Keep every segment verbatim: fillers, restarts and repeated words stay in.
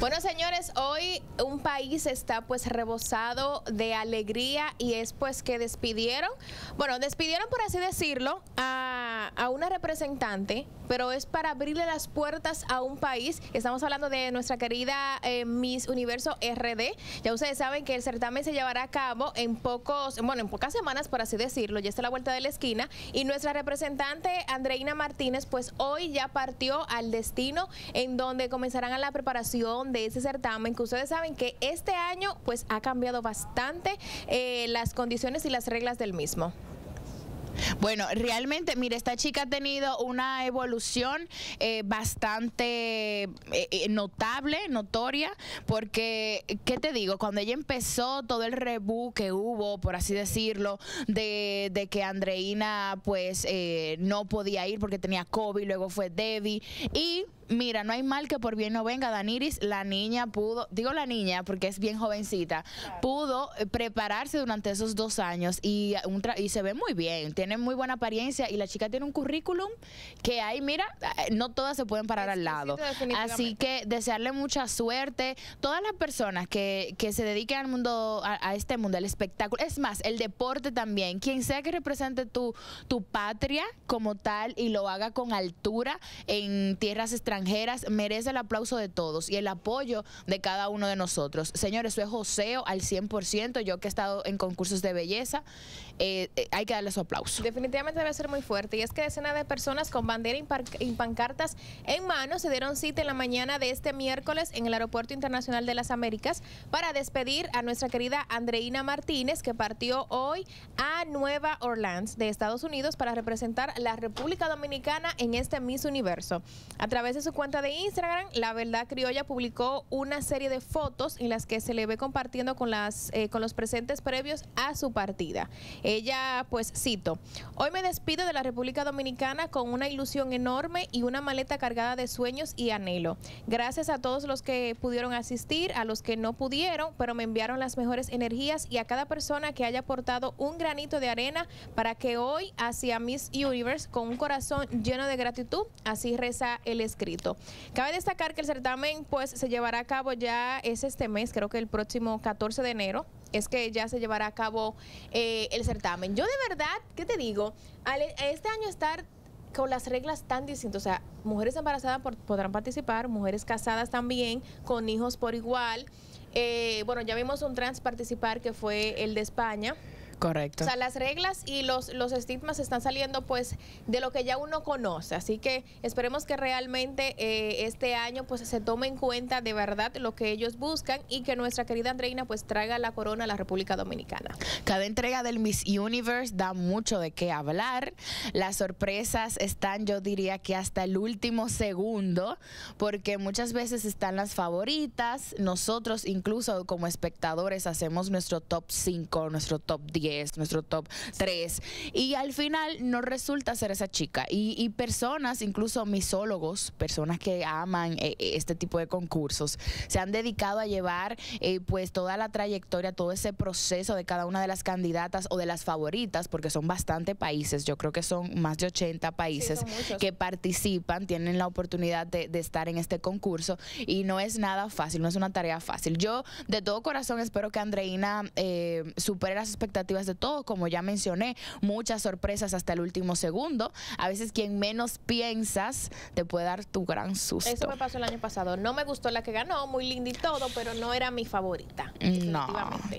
Bueno, señores, hoy un país está pues rebosado de alegría y es pues que despidieron, bueno, despidieron por así decirlo a, a una representante, pero es para abrirle las puertas a un país. Estamos hablando de nuestra querida eh, Miss Universo R D. Ya ustedes saben que el certamen se llevará a cabo en pocos, bueno, en pocas semanas, por así decirlo, ya está a la vuelta de la esquina, y nuestra representante Andreína Martínez pues hoy ya partió al destino en donde comenzarán a la preparación de ese certamen, que ustedes saben que este año pues ha cambiado bastante eh, las condiciones y las reglas del mismo. Bueno, realmente, mire, esta chica ha tenido una evolución eh, bastante eh, notable, notoria, porque, ¿qué te digo? Cuando ella empezó todo el rebú que hubo, por así decirlo, de, de que Andreína pues eh, no podía ir porque tenía COVID, luego fue Debbie, y... mira, no hay mal que por bien no venga. Daniris, la niña pudo, digo la niña porque es bien jovencita, pudo prepararse durante esos dos años y, un tra y se ve muy bien, tiene muy buena apariencia, y la chica tiene un currículum que ahí, mira, no todas se pueden parar es al lado. Así que desearle mucha suerte. Todas las personas que, que se dediquen al mundo, a, a este mundo, al espectáculo, es más, el deporte también, quien sea que represente tu, tu patria como tal y lo haga con altura en tierras extranjeras, merece el aplauso de todos y el apoyo de cada uno de nosotros. Señores, eso es joseo al cien por ciento. Yo que he estado en concursos de belleza, eh, eh, hay que darle su aplauso. Definitivamente debe ser muy fuerte. Y es que decenas de personas con bandera y pancartas en mano se dieron cita en la mañana de este miércoles en el Aeropuerto Internacional de las Américas para despedir a nuestra querida Andreína Martínez, que partió hoy a Nueva Orleans de Estados Unidos para representar la República Dominicana en este Miss Universo. A través de su cuenta de Instagram, La Verdad Criolla publicó una serie de fotos en las que se le ve compartiendo con, las, eh, con los presentes previos a su partida. Ella, pues, cito: "Hoy me despido de la República Dominicana con una ilusión enorme y una maleta cargada de sueños y anhelo. Gracias a todos los que pudieron asistir, a los que no pudieron, pero me enviaron las mejores energías, y a cada persona que haya aportado un granito de arena para que hoy hacia Miss Universe con un corazón lleno de gratitud", así reza el escrito. Cabe destacar que el certamen pues se llevará a cabo, ya es este mes, creo que el próximo catorce de enero, es que ya se llevará a cabo eh, el certamen. Yo de verdad, ¿qué te digo? Al, este año estar con las reglas tan distintas, o sea, mujeres embarazadas por, podrán participar, mujeres casadas también, con hijos por igual. Eh, bueno, ya vimos un trans participar que fue el de España. Correcto. O sea, las reglas y los, los estigmas están saliendo pues de lo que ya uno conoce, así que esperemos que realmente eh, este año pues se tome en cuenta de verdad lo que ellos buscan y que nuestra querida Andreína pues traiga la corona a la República Dominicana. Cada entrega del Miss Universe da mucho de qué hablar. Las sorpresas están, yo diría que hasta el último segundo, porque muchas veces están las favoritas. Nosotros incluso como espectadores hacemos nuestro top cinco, nuestro top diez, nuestro top tres, y al final no resulta ser esa chica, y, y personas, incluso misólogos, personas que aman eh, este tipo de concursos, se han dedicado a llevar eh, pues toda la trayectoria, todo ese proceso de cada una de las candidatas o de las favoritas, porque son bastante países, yo creo que son más de ochenta países, sí, que participan, tienen la oportunidad de, de estar en este concurso, y no es nada fácil, no es una tarea fácil. Yo de todo corazón espero que Andreína eh, supere las expectativas de todo, como ya mencioné, muchas sorpresas hasta el último segundo. A veces quien menos piensas te puede dar tu gran susto. Eso me pasó el año pasado, no me gustó la que ganó, muy linda y todo, pero no era mi favorita. No,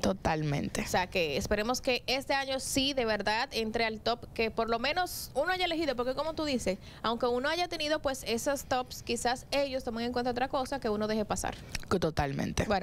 totalmente. O sea que esperemos que este año sí de verdad entre al top, que por lo menos uno haya elegido, porque como tú dices, aunque uno haya tenido pues esos tops, quizás ellos tomen en cuenta otra cosa que uno deje pasar. Totalmente. Bueno.